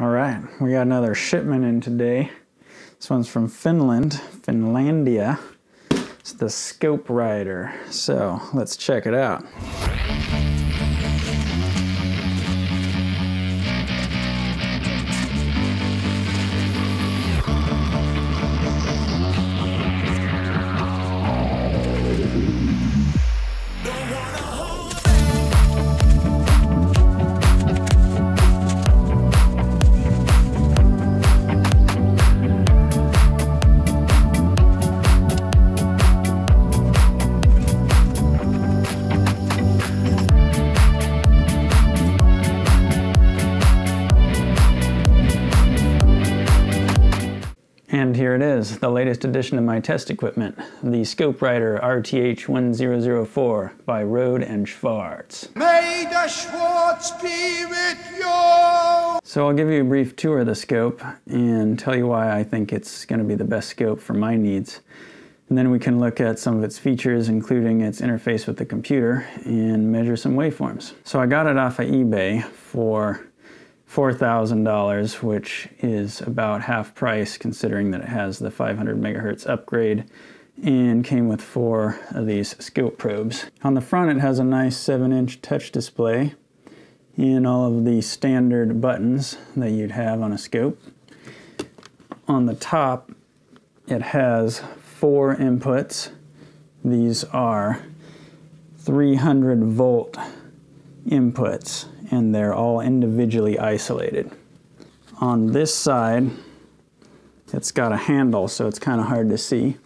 All right, we got another shipment in today. This one's from Finland, Finlandia. It's the ScopeRider. So let's check it out. And here it is, the latest addition to my test equipment, the ScopeRider RTH1004 by Rode and Schwarz. May the Schwarz be with you! So I'll give you a brief tour of the scope and tell you why I think it's going to be the best scope for my needs. And then we can look at some of its features, including its interface with the computer, and measure some waveforms. So I got it off of eBay for $4,000, which is about half price considering that it has the 500 megahertz upgrade and came with 4 of these scope probes. On the front it has a nice 7-inch touch display and all of the standard buttons that you'd have on a scope. On the top it has 4 inputs. These are 300 volt inputs, and they're all individually isolated. On this side, it's got a handle, so it's kind of hard to see,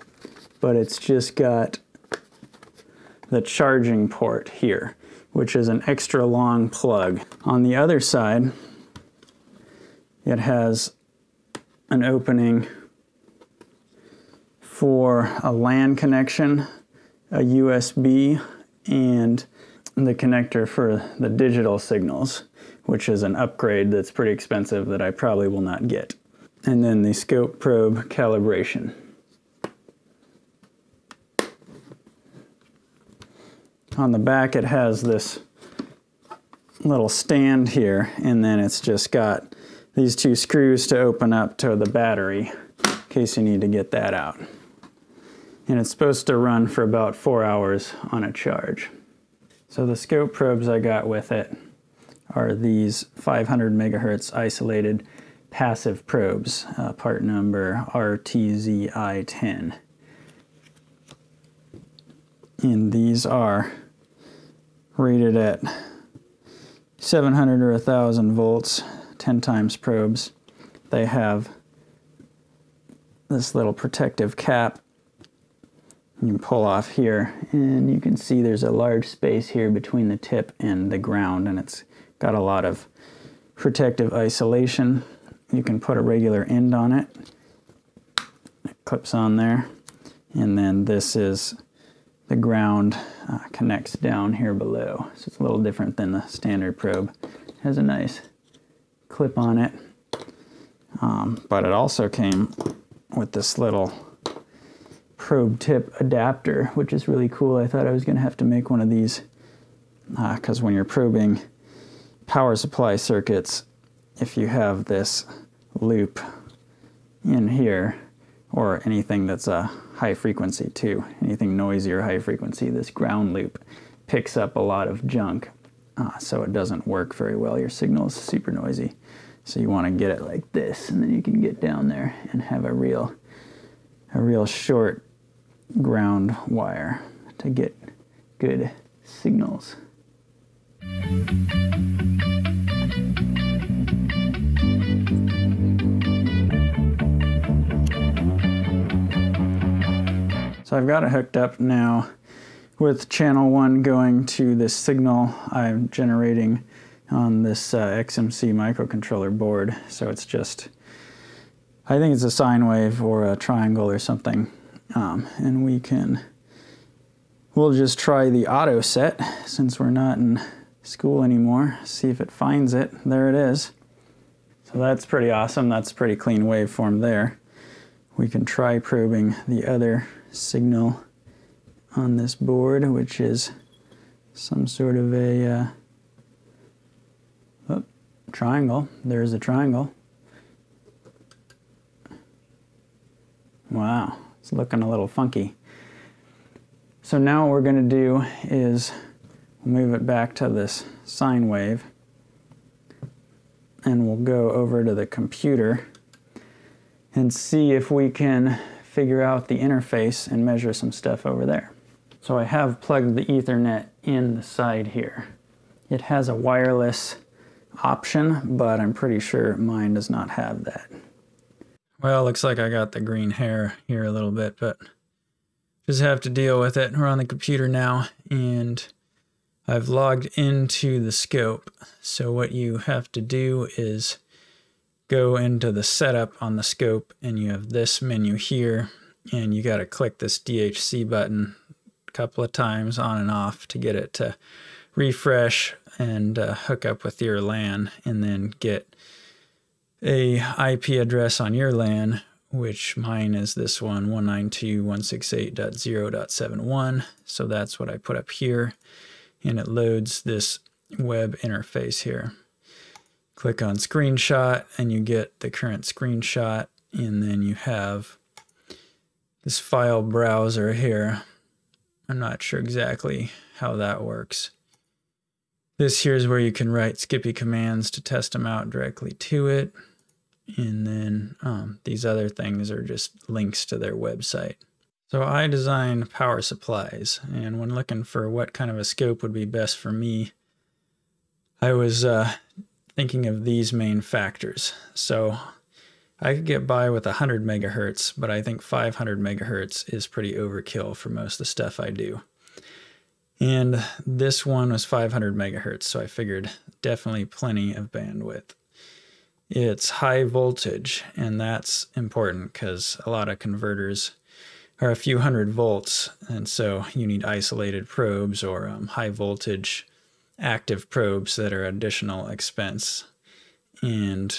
but it's just got the charging port here, which is an extra long plug. On the other side, it has an opening for a LAN connection, a USB, and the connector for the digital signals, which is an upgrade that's pretty expensive that I probably will not get. And then the scope probe calibration. On the back it has this little stand here, and then it's just got these 2 screws to open up to the battery in case you need to get that out. And it's supposed to run for about 4 hours on a charge. So the scope probes I got with it are these 500 megahertz isolated passive probes, part number RT-ZI10. And these are rated at 700 or 1,000 volts, 10 times probes. They have this little protective cap. You can pull off here, and you can see there's a large space here between the tip and the ground, and it's got a lot of protective isolation. You can put a regular end on it. It clips on there, and then this is the ground connects down here below. So it's a little different than the standard probe. It has a nice clip on it, but it also came with this little probe tip adapter, which is really cool. I thought I was going to have to make one of these because when you're probing power supply circuits, if you have this loop in here or anything that's a high frequency too, anything noisy or high frequency, this ground loop picks up a lot of junk, so it doesn't work very well. Your signal is super noisy, so you want to get it like this, and then you can get down there and have a real short ground wire to get good signals. So I've got it hooked up now with channel 1 going to this signal I'm generating on this XMC microcontroller board. So it's just, I think it's a sine wave or a triangle or something, and we'll just try the auto set since we're not in school anymore, see if it finds it. There it is. So that's pretty awesome. That's a pretty clean waveform there. We can try probing the other signal on this board, which is some sort of a triangle. There's a triangle. Wow, it's looking a little funky. So now what we're going to do is move it back to this sine wave, and we'll go over to the computer and see if we can figure out the interface and measure some stuff over there. So I have plugged the Ethernet in the side here. It has a wireless option, but I'm pretty sure mine does not have that. Well, looks like I got the green hair here a little bit, but just have to deal with it. We're on the computer now, and I've logged into the scope. So what you have to do is go into the setup on the scope, and you have this menu here, and you got to click this DHCP button a couple of times on and off to get it to refresh and hook up with your LAN, and then get a IP address on your LAN, which mine is this one, 192.168.0.71. So that's what I put up here. And it loads this web interface here. Click on screenshot and you get the current screenshot, and then you have this file browser here. I'm not sure exactly how that works. This here is where you can write Skippy commands to test them out directly to it. And then these other things are just links to their website. So I designed power supplies, and when looking for what kind of a scope would be best for me, I was thinking of these main factors. So I could get by with 100 megahertz, but I think 500 megahertz is pretty overkill for most of the stuff I do. And this one was 500 megahertz, so I figured definitely plenty of bandwidth. It's high voltage, and that's important because a lot of converters are a few hundred volts, and so you need isolated probes or high voltage active probes that are additional expense. And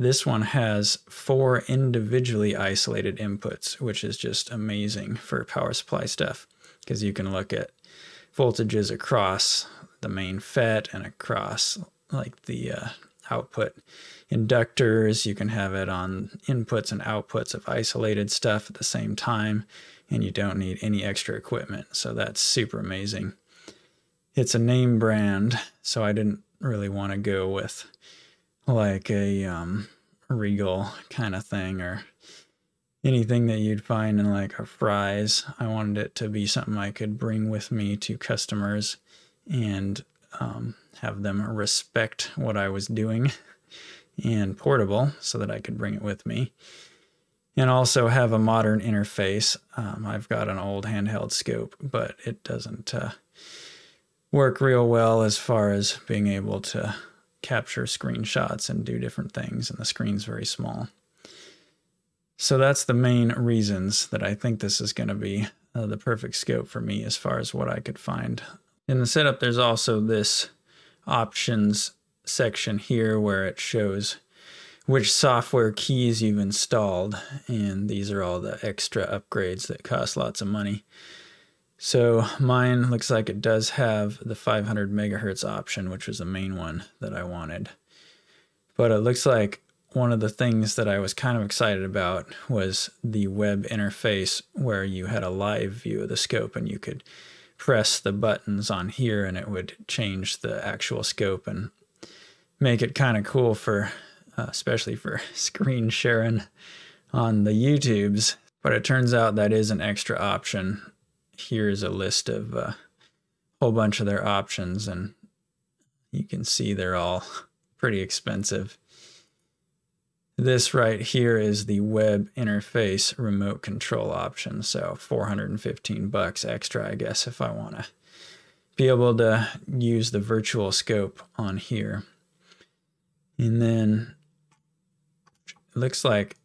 this one has 4 individually isolated inputs, which is just amazing for power supply stuff because you can look at voltages across the main FET and across like the output inductors. You can have it on inputs and outputs of isolated stuff at the same time, and you don't need any extra equipment, so that's super amazing. It's a name brand, so I didn't really want to go with like a Regal kind of thing or anything that you'd find in like a Fry's. I wanted it to be something I could bring with me to customers and have them respect what I was doing, and portable so that I could bring it with me, and also have a modern interface. I've got an old handheld scope, but it doesn't work real well as far as being able to capture screenshots and do different things, and the screen's very small. So that's the main reasons that I think this is going to be the perfect scope for me as far as what I could find. In the setup, there's also this options section here where it shows which software keys you've installed, and these are all the extra upgrades that cost lots of money. So mine looks like it does have the 500 megahertz option, which was the main one that I wanted. But it looks like one of the things that I was kind of excited about was the web interface, where you had a live view of the scope and you could press the buttons on here and it would change the actual scope and make it kind of cool for, especially for screen sharing on the YouTubes. But it turns out that is an extra option. Here's a list of a whole bunch of their options, and you can see they're all pretty expensive. This right here is the web interface remote control option. So 415 bucks extra, I guess, if I want to be able to use the virtual scope on here. And then it looks like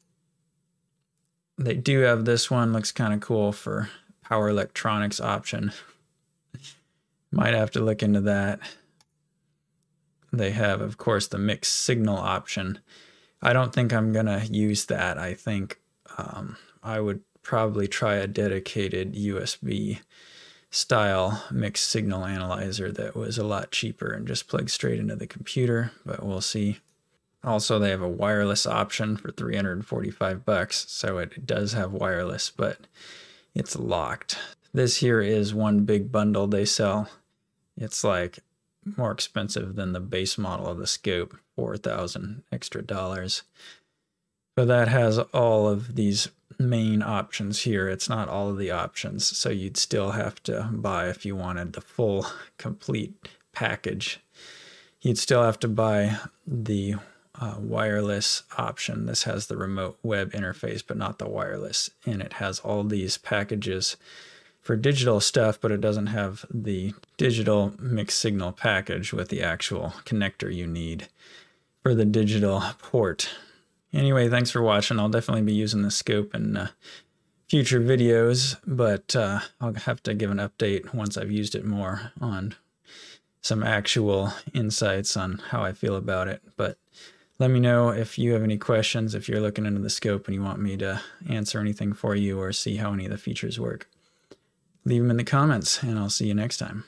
they do have this one, looks kind of cool, for power electronics option. Might have to look into that. They have, of course, the mixed signal option. I don't think I'm going to use that. I think I would probably try a dedicated USB style mixed signal analyzer that was a lot cheaper and just plugged straight into the computer, but we'll see. Also, they have a wireless option for $345, so it does have wireless, but it's locked. This here is one big bundle they sell. It's like more expensive than the base model of the scope, $4,000 extra. But that has all of these main options here. It's not all of the options, so you'd still have to buy, if you wanted the full complete package, you'd still have to buy the wireless option. This has the remote web interface, but not the wireless, and it has all these packages for digital stuff, but it doesn't have the digital mixed signal package with the actual connector you need for the digital port. Anyway, thanks for watching. I'll definitely be using this scope in future videos, but I'll have to give an update once I've used it more on some actual insights on how I feel about it. But let me know if you have any questions, if you're looking into the scope and you want me to answer anything for you or see how any of the features work. Leave them in the comments, and I'll see you next time.